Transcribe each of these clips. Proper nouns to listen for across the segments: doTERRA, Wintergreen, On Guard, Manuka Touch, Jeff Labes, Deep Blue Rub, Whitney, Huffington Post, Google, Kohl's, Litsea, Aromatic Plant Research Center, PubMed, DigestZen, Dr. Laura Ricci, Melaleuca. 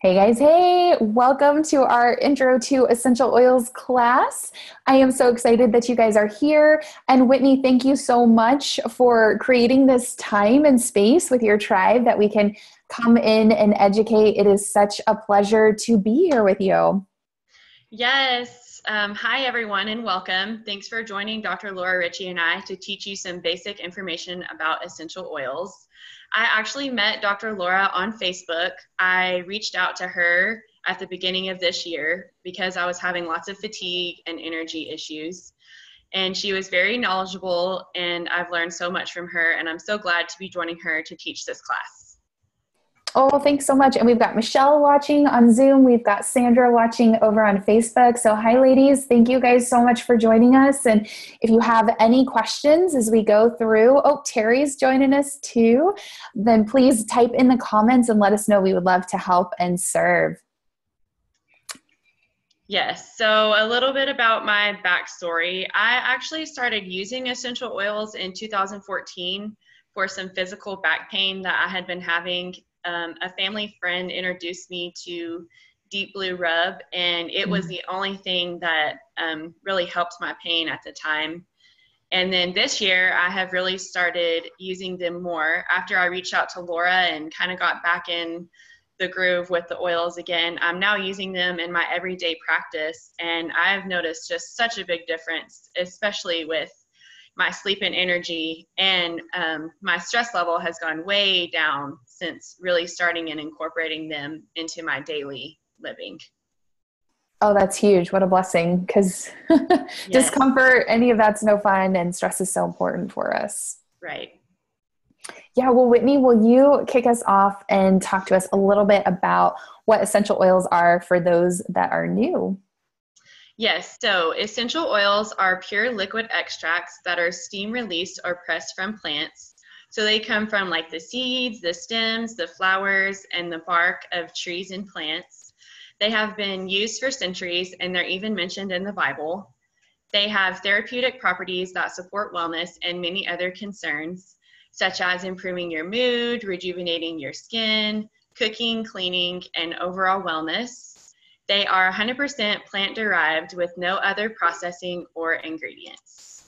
Hey guys, hey, welcome to our Intro to Essential Oils class. I am so excited that you guys are here. And Whitney, thank you so much for creating this time and space with your tribe that we can come in and educate. It is such a pleasure to be here with you. Yes. Hi everyone and welcome. Thanks for joining Dr. Laura Ricci and I to teach you some basic information about essential oils. I actually met Dr. Laura on Facebook. I reached out to her at the beginning of this year because I was having lots of fatigue and energy issues. And she was very knowledgeable and I've learned so much from her and I'm so glad to be joining her to teach this class. Oh, thanks so much. And we've got Michelle watching on Zoom. We've got Sandra watching over on Facebook. So hi, ladies. Thank you guys so much for joining us. And if you have any questions as we go through, oh, Terry's joining us too, then please type in the comments and let us know. We would love to help and serve. Yes. So a little bit about my backstory. I actually started using essential oils in 2014 for some physical back pain that I had been having. A family friend introduced me to Deep Blue Rub, and it was the only thing that really helped my pain at the time. And then this year, I have really started using them more. After I reached out to Laura and kind of got back in the groove with the oils again, I'm now using them in my everyday practice, and I've noticed just such a big difference, especially with my sleep and energy, and my stress level has gone way down since really starting and incorporating them into my daily living. Oh, that's huge. What a blessing, because yes. Discomfort, any of that's no fun, and stress is so important for us. Right. Yeah, well, Whitney, will you kick us off and talk to us a little bit about what essential oils are for those that are new? Yes, so essential oils are pure liquid extracts that are steam released or pressed from plants. So they come from like the seeds, the stems, the flowers, and the bark of trees and plants. They have been used for centuries and they're even mentioned in the Bible. They have therapeutic properties that support wellness and many other concerns, such as improving your mood, rejuvenating your skin, cooking, cleaning, and overall wellness. They are 100% plant-derived with no other processing or ingredients.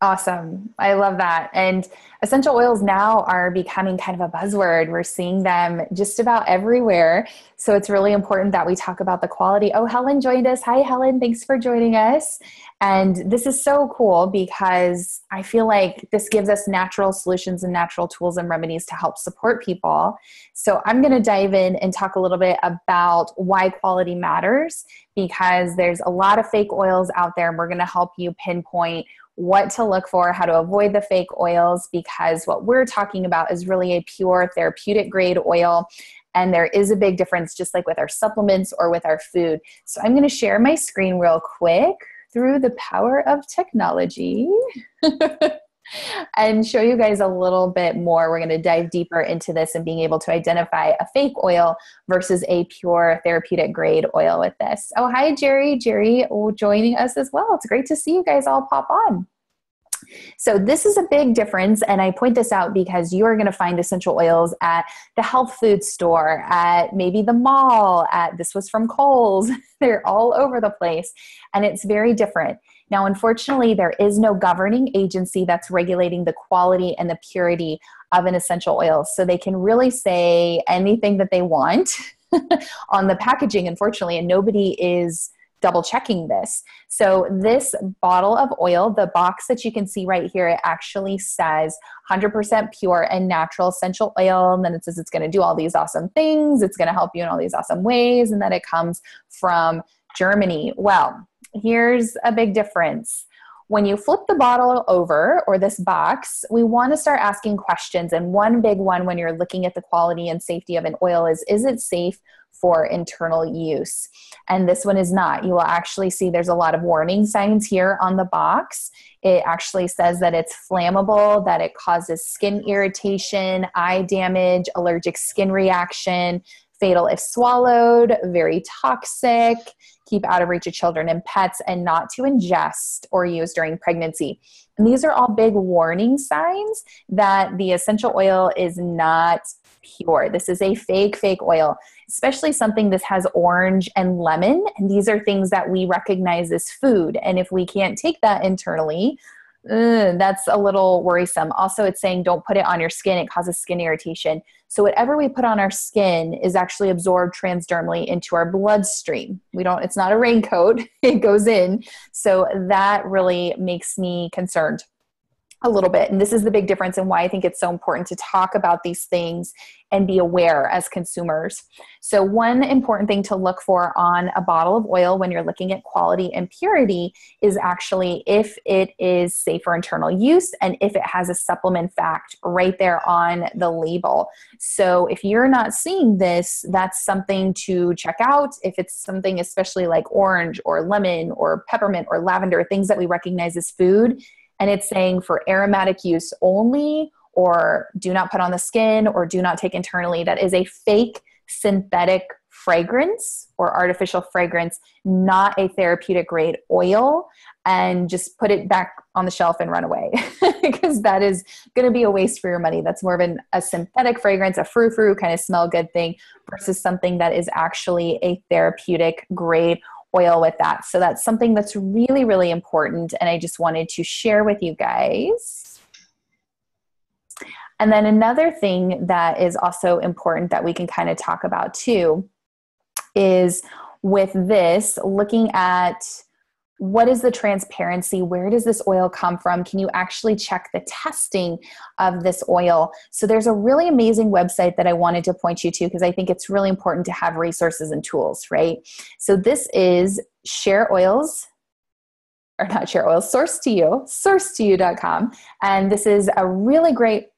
Awesome. I love that. And essential oils now are becoming kind of a buzzword. We're seeing them just about everywhere. So it's really important that we talk about the quality. Oh, Helen joined us. Hi, Helen. Thanks for joining us. And this is so cool because I feel like this gives us natural solutions and natural tools and remedies to help support people. So I'm going to dive in and talk a little bit about why quality matters, because there's a lot of fake oils out there and we're going to help you pinpoint what to look for, how to avoid the fake oils, because what we're talking about is really a pure therapeutic grade oil. And there is a big difference, just like with our supplements or with our food. So I'm going to share my screen real quick through the power of technology and show you guys a little bit more. We're going to dive deeper into this and being able to identify a fake oil versus a pure therapeutic grade oil with this. Oh, hi, Jerry. Jerry joining us as well. It's great to see you guys all pop on. So this is a big difference, and I point this out because you are going to find essential oils at the health food store, at maybe the mall, at this was from Kohl's. They're all over the place, and it's very different. Now, unfortunately, there is no governing agency that's regulating the quality and the purity of an essential oil, so they can really say anything that they want on the packaging, unfortunately, and nobody is double checking this. So this bottle of oil, the box that you can see right here, it actually says 100% pure and natural essential oil. And then it says it's going to do all these awesome things. It's going to help you in all these awesome ways. And that it comes from Germany. Well, here's a big difference. When you flip the bottle over, or this box, we want to start asking questions. And one big one when you're looking at the quality and safety of an oil is it safe for internal use? And this one is not. You will actually see there's a lot of warning signs here on the box. It actually says that it's flammable, that it causes skin irritation, eye damage, allergic skin reaction, fatal if swallowed, very toxic, keep out of reach of children and pets, and not to ingest or use during pregnancy. And these are all big warning signs that the essential oil is not pure. This is a fake oil, especially something that has orange and lemon. And these are things that we recognize as food. And if we can't take that internally, that's a little worrisome. Also, it's saying don't put it on your skin. It causes skin irritation. So whatever we put on our skin is actually absorbed transdermally into our bloodstream. It's not a raincoat. It goes in. So that really makes me concerned a little bit. And this is the big difference in why I think it's so important to talk about these things and be aware as consumers. So one important thing to look for on a bottle of oil when you're looking at quality and purity is actually if it is safe for internal use and if it has a supplement fact right there on the label. So if you're not seeing this, that's something to check out. If it's something especially like orange or lemon or peppermint or lavender, things that we recognize as food, and it's saying for aromatic use only, or do not put on the skin, or do not take internally, that is a fake synthetic fragrance or artificial fragrance, not a therapeutic grade oil, and just put it back on the shelf and run away because that is going to be a waste for your money. That's more of a synthetic fragrance, a frou-frou kind of smell good thing versus something that is actually a therapeutic grade oil with that. So that's something that's really, really important. And I just wanted to share with you guys. And then another thing that is also important that we can kind of talk about too is with this, looking at what is the transparency? Where does this oil come from? Can you actually check the testing of this oil? So there's a really amazing website that I wanted to point you to because I think it's really important to have resources and tools, right? So this is sourcetoyou.com. And this is a really great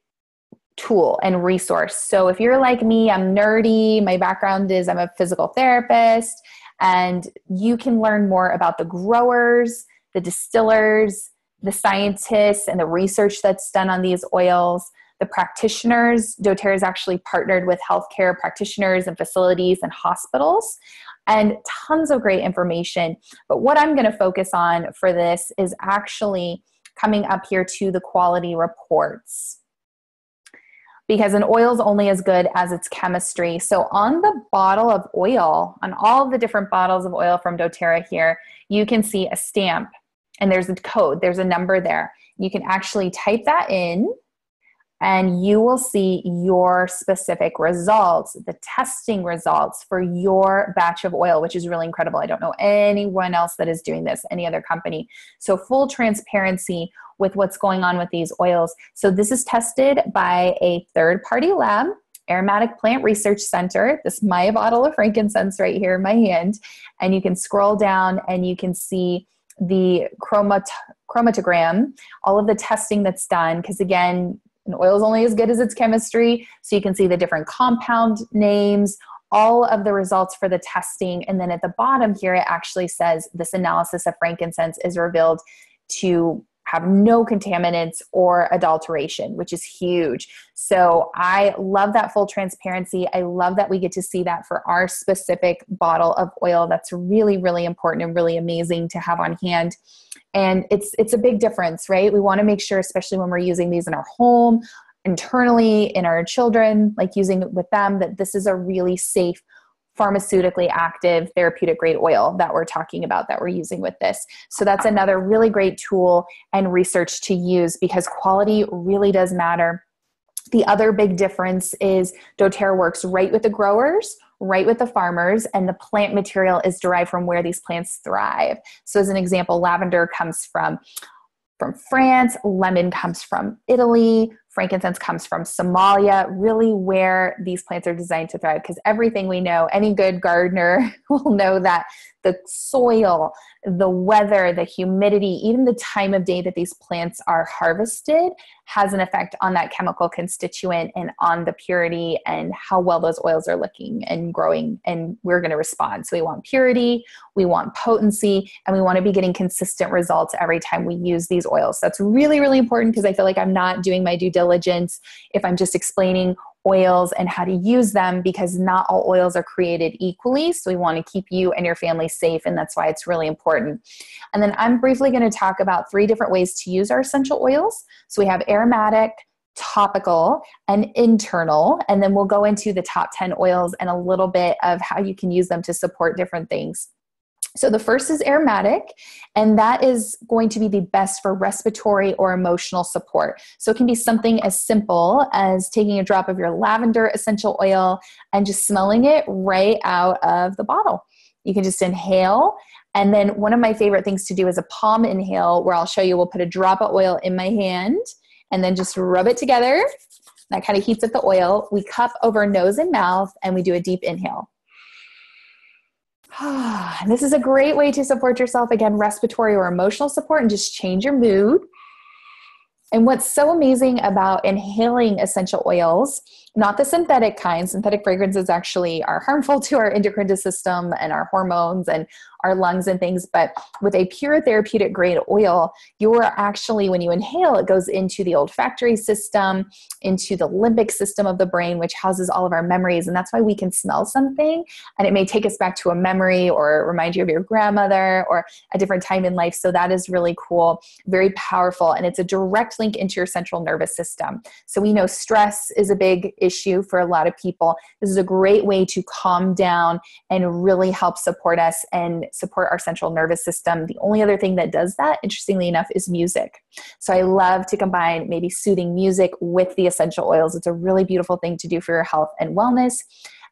tool and resource. So if you're like me, I'm nerdy. My background is I'm a physical therapist. And you can learn more about the growers, the distillers, the scientists, and the research that's done on these oils, the practitioners. doTERRA is actually partnered with healthcare practitioners and facilities and hospitals, and tons of great information. But what I'm going to focus on for this is actually coming up here to the quality reports, because an oil is only as good as its chemistry. So on the bottle of oil, on all the different bottles of oil from doTERRA here, you can see a stamp and there's a code, there's a number there. You can actually type that in and you will see your specific results, the testing results for your batch of oil, which is really incredible. I don't know anyone else that is doing this, any other company. So full transparency with what's going on with these oils. So this is tested by a third-party lab, Aromatic Plant Research Center. This is my bottle of frankincense right here in my hand. And you can scroll down and you can see the chromatogram, all of the testing that's done, because again, an oil is only as good as its chemistry. So you can see the different compound names, all of the results for the testing. And then at the bottom here, it actually says this analysis of frankincense is revealed to have no contaminants or adulteration, which is huge. So I love that full transparency. I love that we get to see that for our specific bottle of oil. That's really, really important and really amazing to have on hand. And it's a big difference, right? We want to make sure, especially when we're using these in our home, internally, in our children, like using it with them, that this is a really safe, pharmaceutically active therapeutic grade oil that we're talking about that we're using with this. So that's another really great tool and research to use because quality really does matter. The other big difference is doTERRA works right with the growers, right with the farmers, and the plant material is derived from where these plants thrive. So as an example, lavender comes from France, lemon comes from Italy, frankincense comes from Somalia, really where these plants are designed to thrive, because everything we know, any good gardener will know that the soil, the weather, the humidity, even the time of day that these plants are harvested has an effect on that chemical constituent and on the purity and how well those oils are looking and growing, and we're going to respond. So we want purity, we want potency, and we want to be getting consistent results every time we use these oils. That's really, really important because I feel like I'm not doing my due diligence if I'm just explaining oils and how to use them, because not all oils are created equally. So we want to keep you and your family safe, and that's why it's really important. And then I'm briefly going to talk about 3 different ways to use our essential oils. So we have aromatic, topical and internal, and then we'll go into the top 10 oils and a little bit of how you can use them to support different things. So the first is aromatic, and that is going to be the best for respiratory or emotional support. So it can be something as simple as taking a drop of your lavender essential oil and just smelling it right out of the bottle. You can just inhale. And then one of my favorite things to do is a palm inhale, where I'll show you, we'll put a drop of oil in my hand and then just rub it together. That kind of heats up the oil. We cup over nose and mouth, and we do a deep inhale. This is a great way to support yourself. Again, respiratory or emotional support, and just change your mood. And what's so amazing about inhaling essential oils, not the synthetic kind, synthetic fragrances actually are harmful to our endocrine system and our hormones and our lungs and things, but with a pure therapeutic grade oil, you're actually, when you inhale, it goes into the olfactory system, into the limbic system of the brain, which houses all of our memories. And that's why we can smell something and it may take us back to a memory or remind you of your grandmother or a different time in life. So that is really cool, very powerful. And it's a direct link into your central nervous system. So we know stress is a big issue for a lot of people. This is a great way to calm down and really help support us and support our central nervous system. The only other thing that does that, interestingly enough, is music. So I love to combine maybe soothing music with the essential oils. It's a really beautiful thing to do for your health and wellness,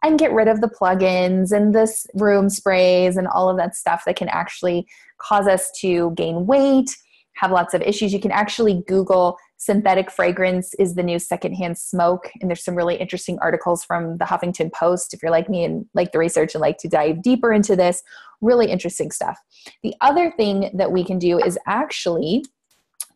and get rid of the plugins and this room sprays and all of that stuff that can actually cause us to gain weight, have lots of issues. You can actually Google synthetic fragrance is the new secondhand smoke. And there's some really interesting articles from the Huffington Post, if you're like me and like the research and like to dive deeper into this, really interesting stuff. The other thing that we can do is actually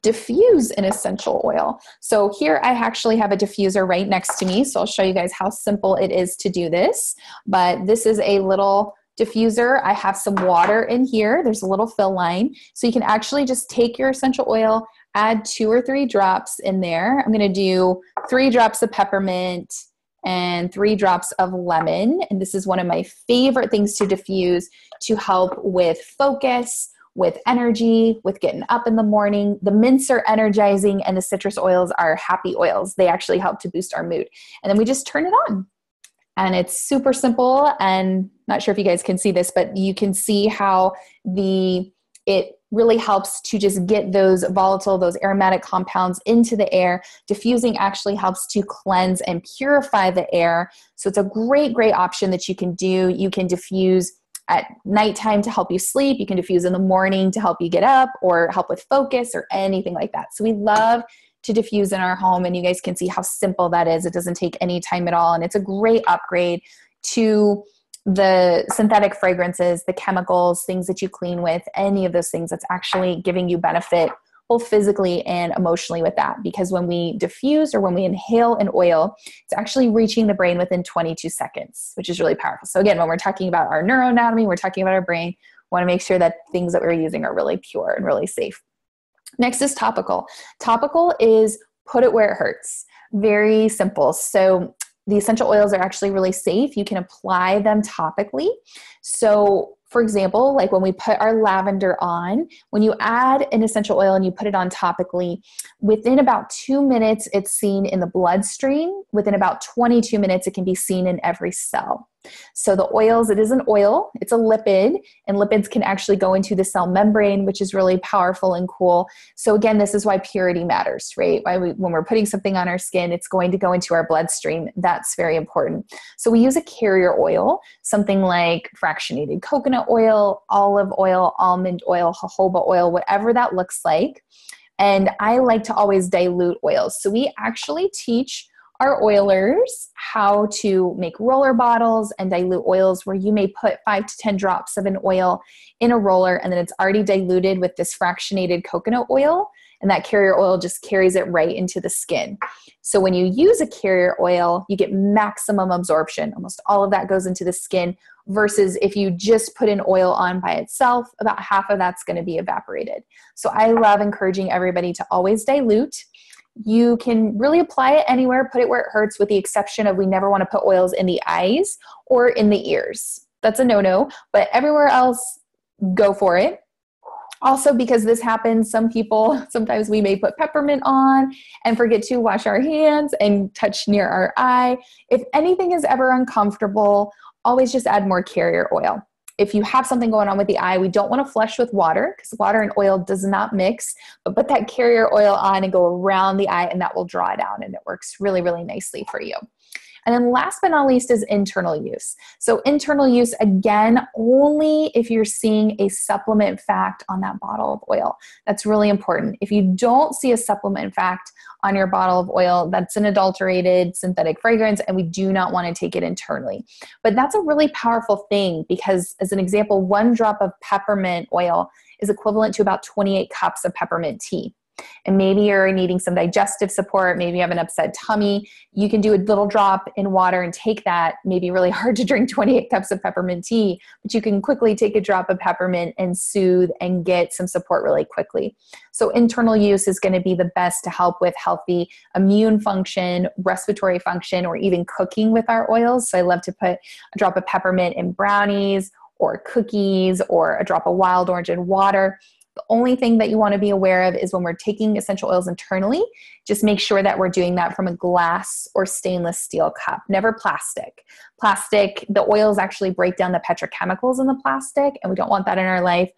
diffuse an essential oil. So here I actually have a diffuser right next to me. So I'll show you guys how simple it is to do this, but this is a little diffuser. I have some water in here. There's a little fill line. So you can actually just take your essential oil, add 2 or 3 drops in there. I'm going to do 3 drops of peppermint and 3 drops of lemon. And this is one of my favorite things to diffuse to help with focus, with energy, with getting up in the morning. The mints are energizing and the citrus oils are happy oils. They actually help to boost our mood. And then we just turn it on. And it's super simple, and not sure if you guys can see this, but you can see how it really helps to just get those volatile, those aromatic compounds into the air. Diffusing actually helps to cleanse and purify the air. So it's a great, great option that you can do. You can diffuse at nighttime to help you sleep. You can diffuse in the morning to help you get up or help with focus or anything like that. So we love to diffuse in our home, and you guys can see how simple that is. It doesn't take any time at all, and it's a great upgrade to the synthetic fragrances, the chemicals, things that you clean with, any of those things that's actually giving you benefit both physically and emotionally with that, because when we diffuse or when we inhale an oil, it's actually reaching the brain within 22 seconds, which is really powerful. So again, when we're talking about our neuroanatomy, we're talking about our brain, we want to make sure that things that we're using are really pure and really safe. Next is topical. Topical is put it where it hurts. Very simple. So the essential oils are actually really safe. You can apply them topically. So for example, like when we put our lavender on, when you add an essential oil and you put it on topically, within about 2 minutes, it's seen in the bloodstream. Within about 22 minutes, it can be seen in every cell. So the oils, it is an oil, it's a lipid, and lipids can actually go into the cell membrane, which is really powerful and cool. So again, this is why purity matters, right? Why when we're putting something on our skin, it's going to go into our bloodstream. That's very important. So we use a carrier oil, something like fractionated coconut oil, olive oil, almond oil, jojoba oil, whatever that looks like. And I like to always dilute oils. So we actually teach our oilers how to make roller bottles and dilute oils, where you may put 5 to 10 drops of an oil in a roller, and then it's already diluted with this fractionated coconut oil, and that carrier oil just carries it right into the skin. So when you use a carrier oil, you get maximum absorption. Almost all of that goes into the skin, versus if you just put an oil on by itself, about half of that's going to be evaporated. So I love encouraging everybody to always dilute. You can really apply it anywhere, put it where it hurts, with the exception of we never want to put oils in the eyes or in the ears. That's a no-no, but everywhere else, go for it. Also, because this happens, some people, sometimes we may put peppermint on and forget to wash our hands and touch near our eye. If anything is ever uncomfortable, always just add more carrier oil. If you have something going on with the eye, we don't want to flush with water because water and oil does not mix, but put that carrier oil on and go around the eye and that will draw down and it works really, really nicely for you. And then last but not least is internal use. So internal use, again, only if you're seeing a supplement fact on that bottle of oil. That's really important. If you don't see a supplement fact on your bottle of oil, that's an adulterated synthetic fragrance and we do not want to take it internally. But that's a really powerful thing because, as an example, 1 drop of peppermint oil is equivalent to about 28 cups of peppermint tea. And maybe you're needing some digestive support, maybe you have an upset tummy, you can do a little drop in water and take that. Maybe really hard to drink 28 cups of peppermint tea, but you can quickly take a drop of peppermint and soothe and get some support really quickly. So internal use is going to be the best to help with healthy immune function, respiratory function, or even cooking with our oils. So I love to put a drop of peppermint in brownies or cookies or a drop of wild orange in water. The only thing that you want to be aware of is when we're taking essential oils internally, just make sure that we're doing that from a glass or stainless steel cup, never plastic. Plastic, the oils actually break down the petrochemicals in the plastic, and we don't want that in our life.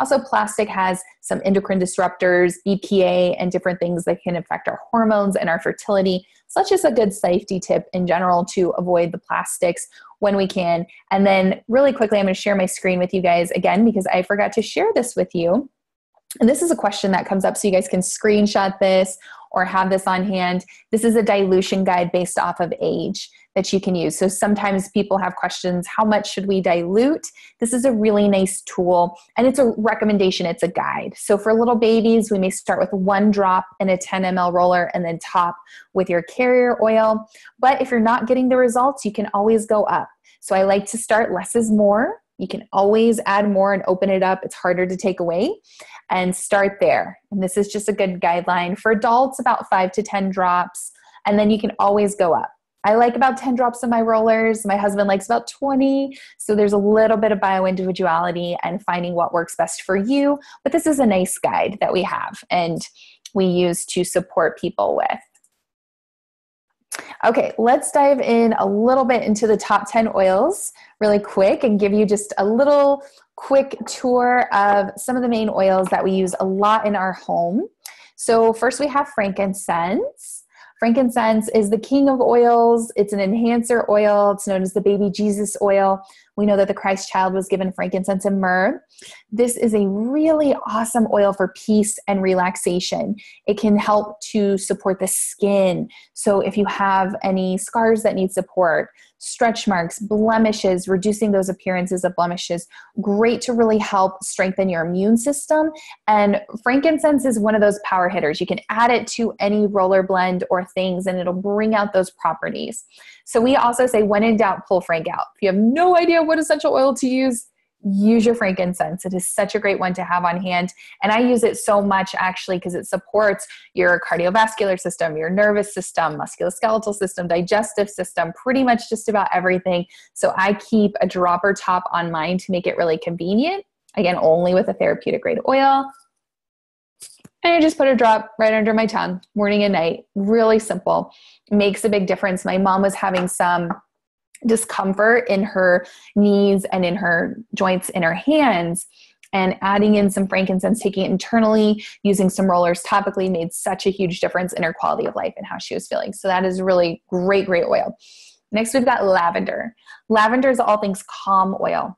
Also, plastic has some endocrine disruptors, BPA, and different things that can affect our hormones and our fertility. So that's just a good safety tip in general to avoid the plastics when we can. And then really quickly, I'm going to share my screen with you guys again because I forgot to share this with you. And this is a question that comes up, so you guys can screenshot this or have this on hand. This is a dilution guide based off of age that you can use. So sometimes people have questions, how much should we dilute? This is a really nice tool, and it's a recommendation, it's a guide. So for little babies, we may start with 1 drop in a 10 ml roller and then top with your carrier oil. But if you're not getting the results, you can always go up. So I like to start less is more. You can always add more and open it up. It's harder to take away, and start there. And this is just a good guideline. For adults, about 5 to 10 drops, and then you can always go up. I like about 10 drops in my rollers. My husband likes about 20. So there's a little bit of bioindividuality and finding what works best for you. But this is a nice guide that we have and we use to support people with. Okay, let's dive in a little bit into the top 10 oils really quick and give you just a little quick tour of some of the main oils that we use a lot in our home. So first we have frankincense. Frankincense is the king of oils. It's an enhancer oil. It's known as the baby Jesus oil. We know that the Christ child was given frankincense and myrrh. This is a really awesome oil for peace and relaxation. It can help to support the skin. So if you have any scars that need support, stretch marks, blemishes, reducing those appearances of blemishes, great to really help strengthen your immune system. And frankincense is one of those power hitters. You can add it to any roller blend or things and it'll bring out those properties. So we also say, when in doubt, pull frank out. If you have no idea what essential oil to use your frankincense. It is such a great one to have on hand. And I use it so much actually because it supports your cardiovascular system, your nervous system, musculoskeletal system, digestive system, pretty much just about everything. So I keep a drop or top on mine to make it really convenient. Again, only with a therapeutic grade oil. And I just put a drop right under my tongue, morning and night. Really simple. Makes a big difference. My mom was having some discomfort in her knees and in her joints in her hands, and adding in some frankincense, taking it internally, using some rollers topically made such a huge difference in her quality of life and how she was feeling. So that is really great, great oil. Next, we've got lavender. Lavender is all things calm oil,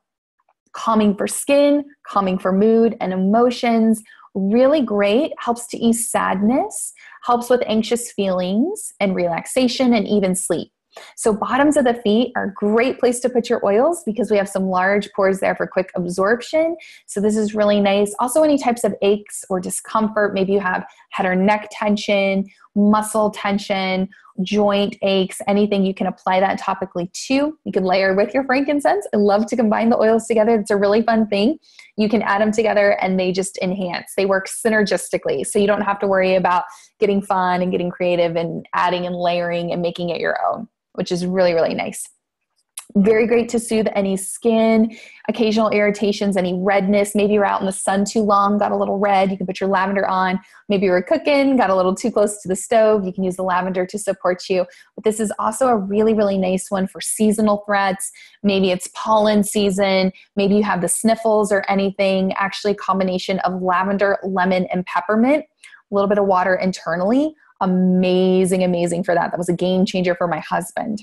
calming for skin, calming for mood and emotions. Really great, helps to ease sadness, helps with anxious feelings and relaxation and even sleep. So bottoms of the feet are a great place to put your oils because we have some large pores there for quick absorption. So this is really nice. Also, any types of aches or discomfort, maybe you have head or neck tension, muscle tension, joint aches, anything, you can apply that topically too. You can layer with your frankincense. I love to combine the oils together. It's a really fun thing. You can add them together and they just enhance. They work synergistically. So you don't have to worry about getting fun and getting creative and adding and layering and making it your own, which is really, really nice. Very great to soothe any skin, occasional irritations, any redness. Maybe you're out in the sun too long, got a little red. You can put your lavender on. Maybe you were cooking, got a little too close to the stove. You can use the lavender to support you. But this is also a really, really nice one for seasonal threats. Maybe it's pollen season. Maybe you have the sniffles or anything. Actually, a combination of lavender, lemon, and peppermint. A little bit of water internally. Amazing, amazing for that. That was a game changer for my husband.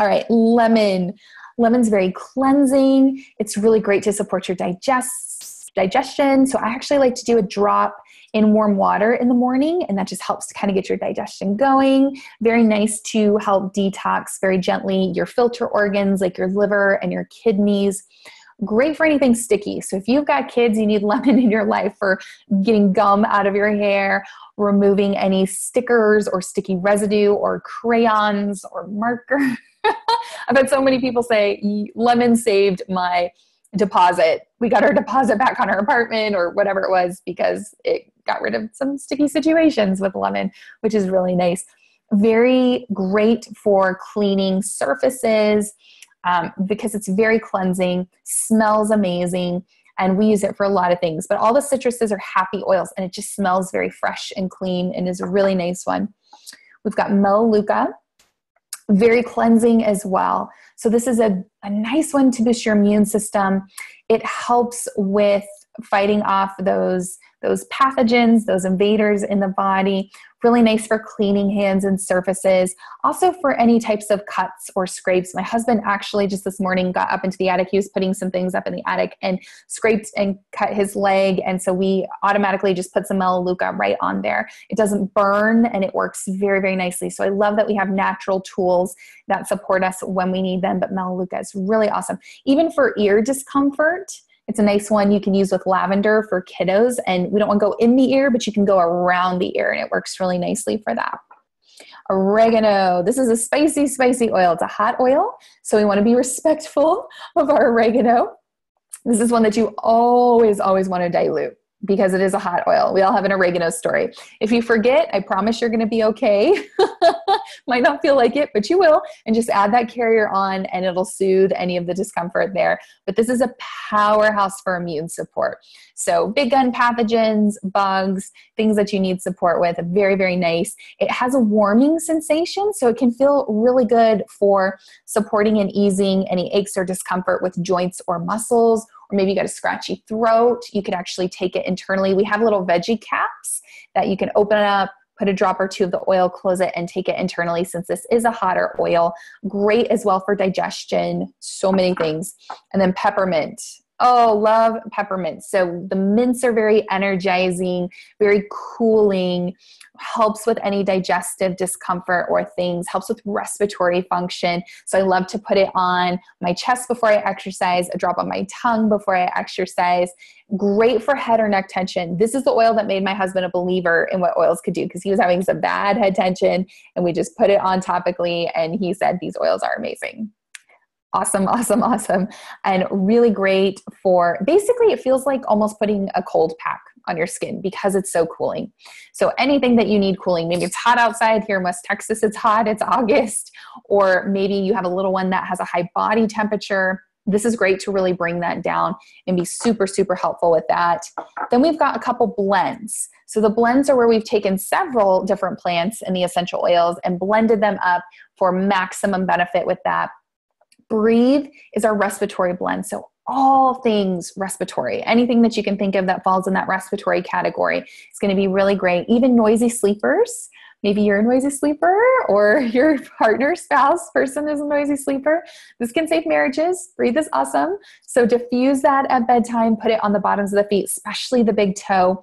All right, lemon. Lemon's very cleansing. It's really great to support your digestion. So I actually like to do a drop in warm water in the morning, and that just helps to kind of get your digestion going. Very nice to help detox very gently your filter organs like your liver and your kidneys. Great for anything sticky. So if you've got kids, you need lemon in your life for getting gum out of your hair, removing any stickers or sticky residue or crayons or marker. I've had so many people say, lemon saved my deposit. We got our deposit back on our apartment or whatever it was because it got rid of some sticky situations with lemon, which is really nice. Very great for cleaning surfaces. Because it's very cleansing, smells amazing, and we use it for a lot of things. But all the citruses are happy oils, and it just smells very fresh and clean and is a really nice one. We've got Melaleuca, very cleansing as well. So this is a nice one to boost your immune system. It helps with fighting off those pathogens, those invaders in the body. Really nice for cleaning hands and surfaces. Also for any types of cuts or scrapes. My husband actually just this morning got up into the attic. He was putting some things up in the attic and scraped and cut his leg. And so we automatically just put some Melaleuca right on there. It doesn't burn and it works very, very nicely. So I love that we have natural tools that support us when we need them. But Melaleuca is really awesome. Even for ear discomfort, it's a nice one you can use with lavender for kiddos, and we don't want to go in the ear, but you can go around the ear, and it works really nicely for that. Oregano. This is a spicy, spicy oil. It's a hot oil, so we want to be respectful of our oregano. This is one that you always, always want to dilute because it is a hot oil. We all have an oregano story. If you forget, I promise you're going to be okay. Might not feel like it, but you will. And just add that carrier on and it'll soothe any of the discomfort there. But this is a powerhouse for immune support. So big gun pathogens, bugs, things that you need support with. Very, very nice. It has a warming sensation, so it can feel really good for supporting and easing any aches or discomfort with joints or muscles. Maybe you got a scratchy throat. You could actually take it internally. We have little veggie caps that you can open up, put a drop or two of the oil, close it, and take it internally since this is a hotter oil. Great as well for digestion, so many things. And then peppermint. Oh, love peppermint. So the mints are very energizing, very cooling, helps with any digestive discomfort or things, helps with respiratory function. So I love to put it on my chest before I exercise, a drop on my tongue before I exercise. Great for head or neck tension. This is the oil that made my husband a believer in what oils could do because he was having some bad head tension, and we just put it on topically, and he said these oils are amazing. Awesome, awesome, awesome. And really great for, basically it feels like almost putting a cold pack on your skin because it's so cooling. So anything that you need cooling, maybe it's hot outside here in West Texas, it's hot, it's August, or maybe you have a little one that has a high body temperature. This is great to really bring that down and be super, super helpful with that. Then we've got a couple blends. So the blends are where we've taken several different plants and the essential oils and blended them up for maximum benefit with that. Breathe is our respiratory blend. So all things respiratory, anything that you can think of that falls in that respiratory category, it's going to be really great. Even noisy sleepers. Maybe you're a noisy sleeper, or your partner, spouse, person is a noisy sleeper. This can save marriages. Breathe is awesome. So diffuse that at bedtime, put it on the bottoms of the feet, especially the big toe,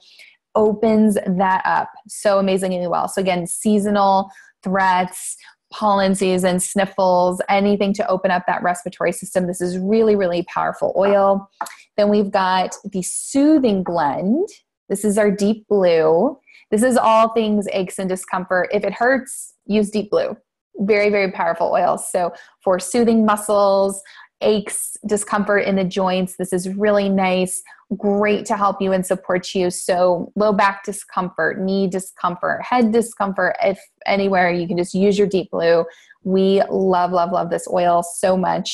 opens that up so amazingly well. So again, seasonal threats, pollen season, sniffles, anything to open up that respiratory system. This is really, really powerful oil. Then we've got the soothing blend. This is our deep blue. This is all things aches and discomfort. If it hurts, use deep blue. Very, very powerful oil. So for soothing muscles, aches, discomfort in the joints. This is really nice, great to help you and support you. So low back discomfort, knee discomfort, head discomfort, if anywhere, you can just use your Deep Blue. We love, love, love this oil so much.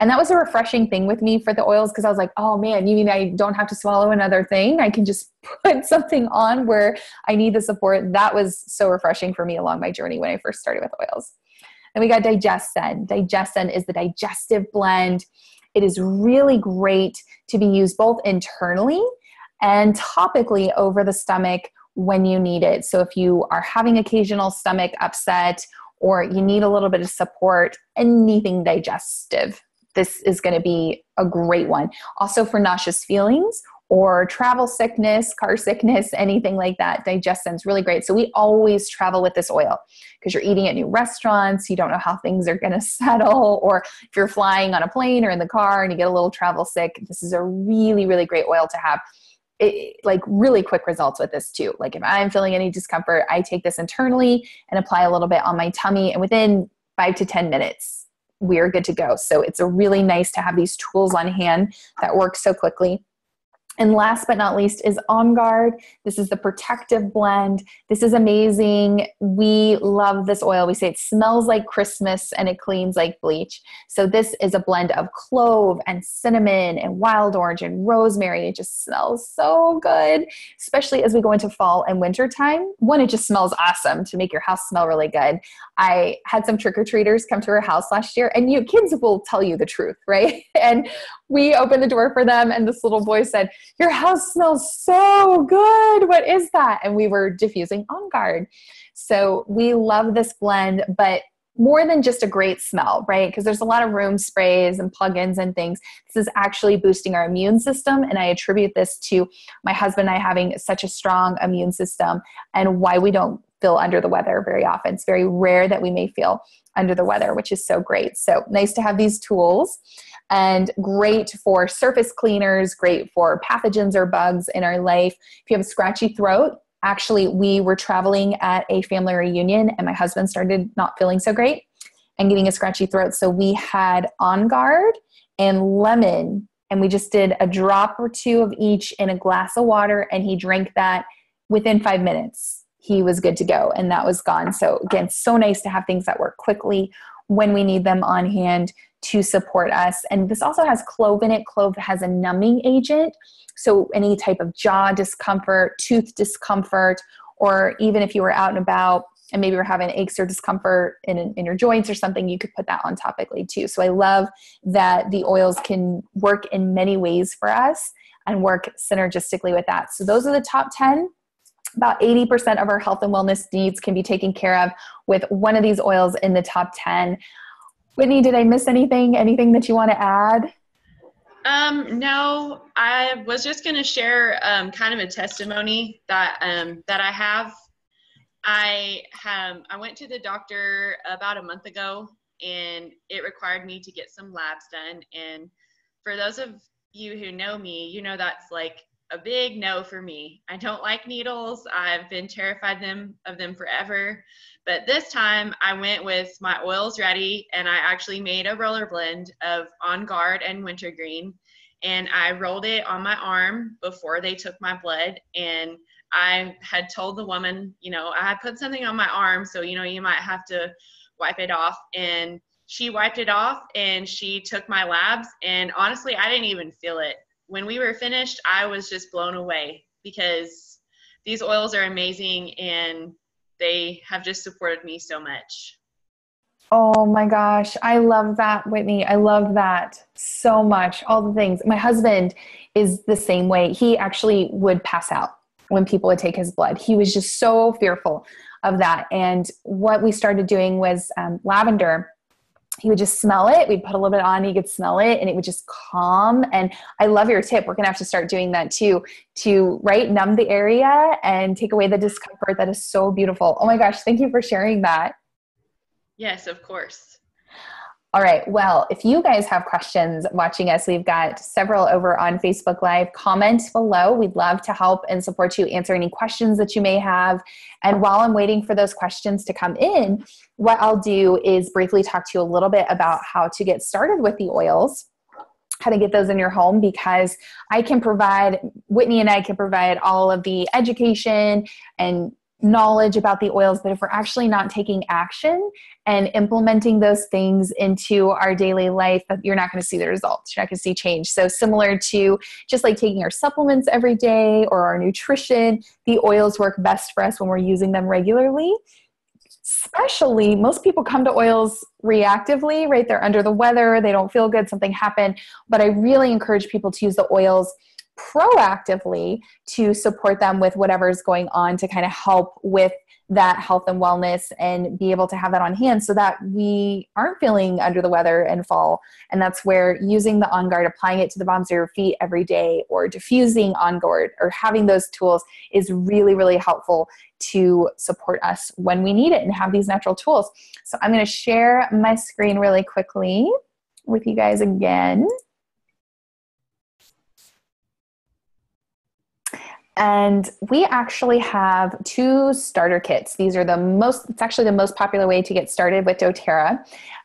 And that was a refreshing thing with me for the oils, because I was like, oh man, you mean I don't have to swallow another thing? I can just put something on where I need the support. That was so refreshing for me along my journey when I first started with oils. And we got DigestZen. DigestZen is the digestive blend. It is really great to be used both internally and topically over the stomach when you need it. So if you are having occasional stomach upset or you need a little bit of support, anything digestive, this is going to be a great one. Also for nauseous feelings or travel sickness, car sickness, anything like that, DigestZen's really great. So we always travel with this oil because you're eating at new restaurants, you don't know how things are gonna settle, or if you're flying on a plane or in the car and you get a little travel sick, this is a really, really great oil to have. It, like, really quick results with this too. Like if I'm feeling any discomfort, I take this internally and apply a little bit on my tummy, and within 5 to 10 minutes, we are good to go. So it's a really nice to have these tools on hand that work so quickly. And last but not least is On Guard. This is the protective blend. This is amazing. We love this oil. We say it smells like Christmas and it cleans like bleach. So this is a blend of clove and cinnamon and wild orange and rosemary. It just smells so good, especially as we go into fall and winter time. One, it just smells awesome to make your house smell really good. I had some trick-or-treaters come to our house last year, and kids will tell you the truth, right? And we opened the door for them, and this little boy said, "Your house smells so good. What is that?" And we were diffusing On Guard. So we love this blend, but more than just a great smell, right? Because there's a lot of room sprays and plugins and things. This is actually boosting our immune system. And I attribute this to my husband and I having such a strong immune system and why we don't feel under the weather very often. It's very rare that we may feel under the weather, which is so great. So nice to have these tools, and great for surface cleaners, great for pathogens or bugs in our life. If you have a scratchy throat, actually we were traveling at a family reunion and my husband started not feeling so great and getting a scratchy throat. So we had On Guard and lemon, and we just did a drop or two of each in a glass of water, and he drank that within 5 minutes. He was good to go, and that was gone. So again, so nice to have things that work quickly when we need them on hand to support us. And this also has clove in it. Clove has a numbing agent. So any type of jaw discomfort, tooth discomfort, or even if you were out and about and maybe you're having aches or discomfort in your joints or something, you could put that on topically too. So I love that the oils can work in many ways for us and work synergistically with that. So those are the top 10. About 80% of our health and wellness needs can be taken care of with one of these oils in the top 10. Whitney, did I miss anything? Anything that you want to add? No, I was just going to share kind of a testimony that I have. I went to the doctor about a month ago, and it required me to get some labs done. And for those of you who know me, you know that's like a big no for me. I don't like needles. I've been terrified of them forever. But this time I went with my oils ready, and I actually made a roller blend of On Guard and Wintergreen. And I rolled it on my arm before they took my blood. And I had told the woman, I had put something on my arm, so, you might have to wipe it off. And she wiped it off, and she took my labs. And honestly, I didn't even feel it. When we were finished, I was just blown away, because these oils are amazing and they have just supported me so much. Oh my gosh. I love that, Whitney. I love that so much. All the things. My husband is the same way. He actually would pass out when people would take his blood. He was just so fearful of that. And what we started doing was lavender. He would just smell it. We'd put a little bit on, he could smell it, and it would just calm. And I love your tip. We're going to have to start doing that too, to numb the area and take away the discomfort. That is so beautiful. Oh my gosh. Thank you for sharing that. Yes, of course. All right. Well, if you guys have questions watching us, we've got several over on Facebook Live. Comment below. We'd love to help and support you, answer any questions that you may have. And while I'm waiting for those questions to come in, what I'll do is briefly talk to you a little bit about how to get started with the oils, how to get those in your home, because I can provide, Whitney and I can provide all of the education and knowledge about the oils, but if we're actually not taking action and implementing those things into our daily life, you're not going to see the results. You're not going to see change. So similar to just like taking our supplements every day or our nutrition, the oils work best for us when we're using them regularly. Especially, most people come to oils reactively, right? They're under the weather, they don't feel good, something happened. But I really encourage people to use the oils proactively to support them with whatever is going on, to kind of help with that health and wellness and be able to have that on hand so that we aren't feeling under the weather and fall. And that's where using the On Guard, applying it to the bottoms of your feet every day, or diffusing On Guard, or having those tools is really, really helpful to support us when we need it and have these natural tools. So I'm going to share my screen really quickly with you guys again. And we actually have 2 starter kits. These are it's actually the most popular way to get started with doTERRA.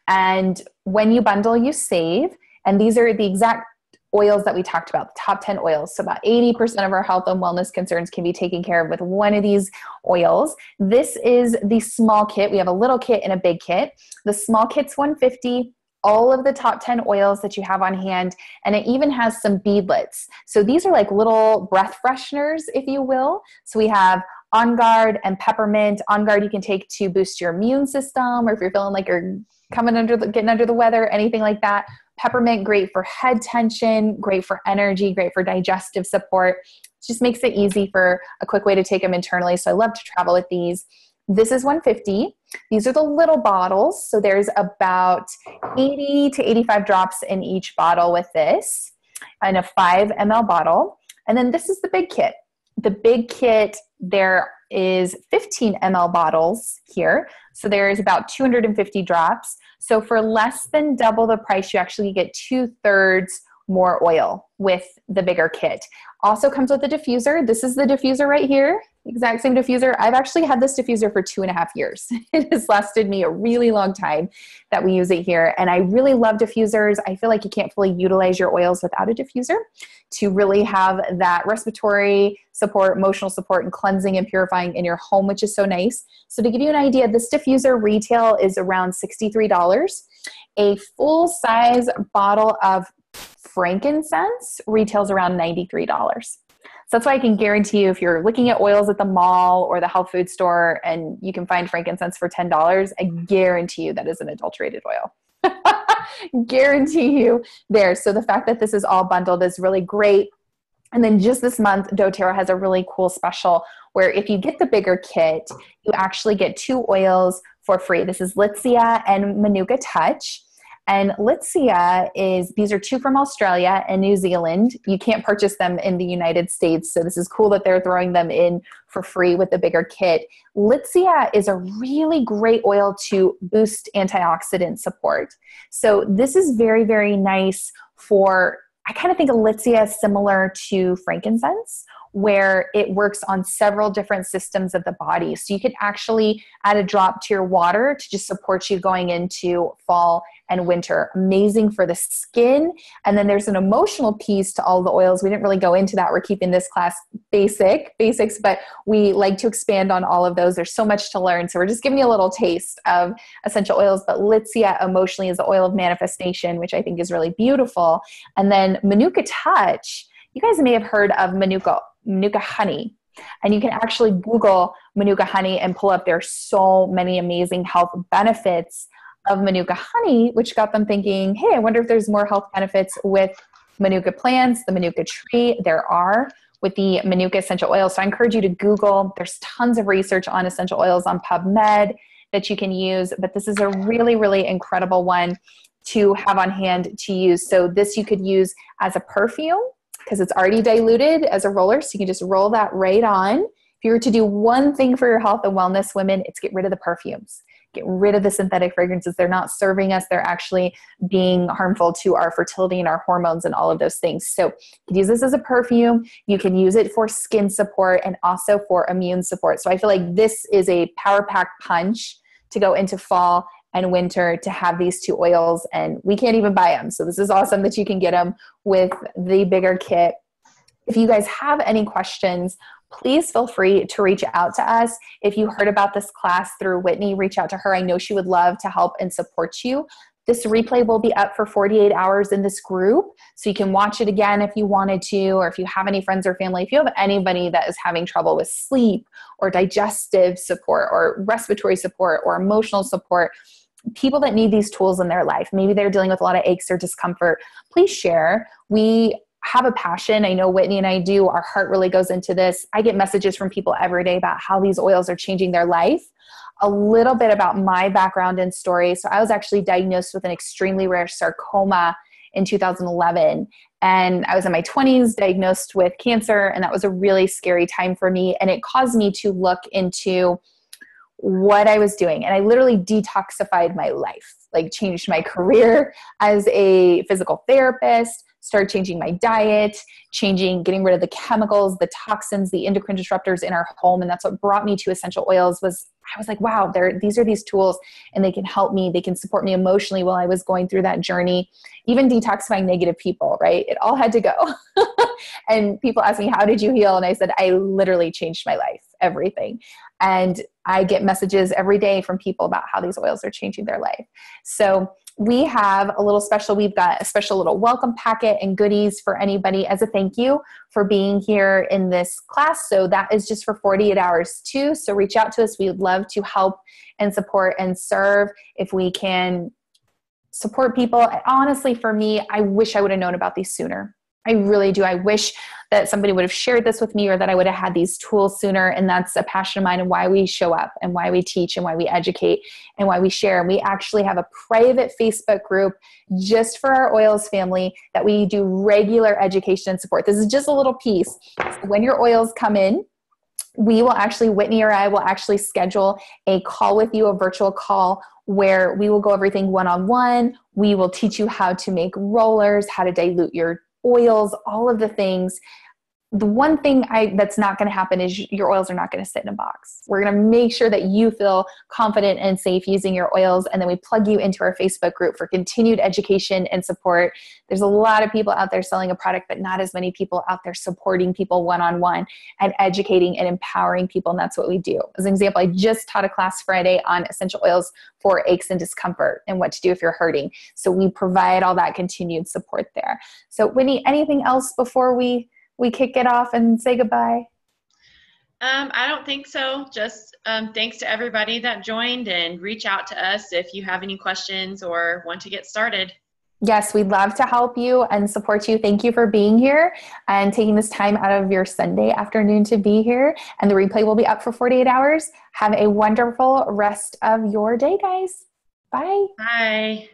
And when you bundle, you save. And these are the exact oils that we talked about, the top 10 oils. So about 80% of our health and wellness concerns can be taken care of with one of these oils. This is the small kit. We have a little kit and a big kit. The small kit's $150. All of the top 10 oils that you have on hand, and it even has some beadlets. So these are like little breath fresheners, if you will. So we have On Guard and peppermint. On Guard you can take to boost your immune system, or if you're feeling like you're getting under the weather, anything like that. Peppermint, great for head tension, great for energy, great for digestive support. It just makes it easy for a quick way to take them internally. So I love to travel with these. This is $150. These are the little bottles. So there's about 80 to 85 drops in each bottle with this, and a 5 mL bottle. And then this is the big kit. The big kit, there is 15 mL bottles here. So there's about 250 drops. So for less than double the price, you actually get 2/3 more oil with the bigger kit. Also comes with a diffuser. This is the diffuser right here. Exact same diffuser. I've actually had this diffuser for 2.5 years. It has lasted me a really long time that we use it here. And I really love diffusers. I feel like you can't fully utilize your oils without a diffuser to really have that respiratory support, emotional support, and cleansing and purifying in your home, which is so nice. So to give you an idea, this diffuser retail is around $63. A full-size bottle of frankincense retails around $93. So that's why I can guarantee you, if you're looking at oils at the mall or the health food store and you can find frankincense for $10, I guarantee you that is an adulterated oil. Guarantee you there. So the fact that this is all bundled is really great. And then just this month, doTERRA has a really cool special where if you get the bigger kit, you actually get 2 oils for free. This is Litsea and Manuka Touch. And Litsea these are 2 from Australia and New Zealand. You can't purchase them in the United States, so this is cool that they're throwing them in for free with the bigger kit. Litsea is a really great oil to boost antioxidant support. So this is very, very nice for, I kind of think of Litsea as similar to frankincense, where it works on several different systems of the body. So you could actually add a drop to your water to just support you going into fall and winter. Amazing for the skin. And then there's an emotional piece to all the oils. We didn't really go into that. We're keeping this class basics, but we like to expand on all of those. There's so much to learn. So we're just giving you a little taste of essential oils, but Litsea emotionally is the oil of manifestation, which I think is really beautiful. And then Manuka Touch, you guys may have heard of Manuka honey, and you can actually Google Manuka honey and pull up. There are so many amazing health benefits of Manuka honey, which got them thinking, hey, I wonder if there's more health benefits with Manuka plants, the Manuka tree. There are with the Manuka essential oil. So I encourage you to Google. There's tons of research on essential oils on PubMed that you can use, but this is a really, really incredible one to have on hand to use. So this you could use as a perfume, because it's already diluted as a roller, so you can just roll that right on. If you were to do one thing for your health and wellness, women, it's get rid of the perfumes. get rid of the synthetic fragrances. They're not serving us. They're actually being harmful to our fertility and our hormones and all of those things. So you can use this as a perfume. You can use it for skin support and also for immune support. So I feel like this is a power pack punch to go into fall and winter to have these two oils, and we can't even buy them. So this is awesome that you can get them with the bigger kit. If you guys have any questions, please feel free to reach out to us. If you heard about this class through Whitney, reach out to her. I know she would love to help and support you. This replay will be up for 48 hours in this group, so you can watch it again if you wanted to, or if you have any friends or family, if you have anybody that is having trouble with sleep or digestive support or respiratory support or emotional support, people that need these tools in their life. Maybe they're dealing with a lot of aches or discomfort. Please share. We have a passion. I know Whitney and I do. Our heart really goes into this. I get messages from people every day about how these oils are changing their life. A little bit about my background and story. So I was actually diagnosed with an extremely rare sarcoma in 2011. And I was in my 20s, diagnosed with cancer. And that was a really scary time for me. And it caused me to look into what I was doing. And I literally detoxified my life, like changed my career as a physical therapist, start changing my diet, getting rid of the chemicals, the toxins, the endocrine disruptors in our home. And that's what brought me to essential oils. Was I was like, wow, these are these tools, and they can help me. They can support me emotionally while I was going through that journey, even detoxifying negative people, right? It all had to go. And people ask me, how did you heal? And I said, I literally changed my life, everything. And I get messages every day from people about how these oils are changing their life. So we have a little special, we've got a special little welcome packet and goodies for anybody as a thank you for being here in this class. So that is just for 48 hours too. So reach out to us. We would love to help and support and serve if we can support people. Honestly, for me, I wish I would have known about these sooner. I really do. I wish that somebody would have shared this with me, or that I would have had these tools sooner. And that's a passion of mine, and why we show up and why we teach and why we educate and why we share. And we actually have a private Facebook group just for our oils family that we do regular education and support. This is just a little piece. When your oils come in, we will actually, Whitney or I will actually schedule a call with you, a virtual call, where we will go everything one-on-one. We will teach you how to make rollers, how to dilute your oils, all of the things. The one thing that's not going to happen is your oils are not going to sit in a box. We're going to make sure that you feel confident and safe using your oils. And then we plug you into our Facebook group for continued education and support. There's a lot of people out there selling a product, but not as many people out there supporting people one-on-one and educating and empowering people. And that's what we do. As an example, I just taught a class Friday on essential oils for aches and discomfort and what to do if you're hurting. So we provide all that continued support there. So Whitney, anything else before we kick it off and say goodbye? I don't think so. Just thanks to everybody that joined, and reach out to us if you have any questions or want to get started. Yes, we'd love to help you and support you. Thank you for being here and taking this time out of your Sunday afternoon to be here. And the replay will be up for 48 hours. Have a wonderful rest of your day, guys. Bye. Bye.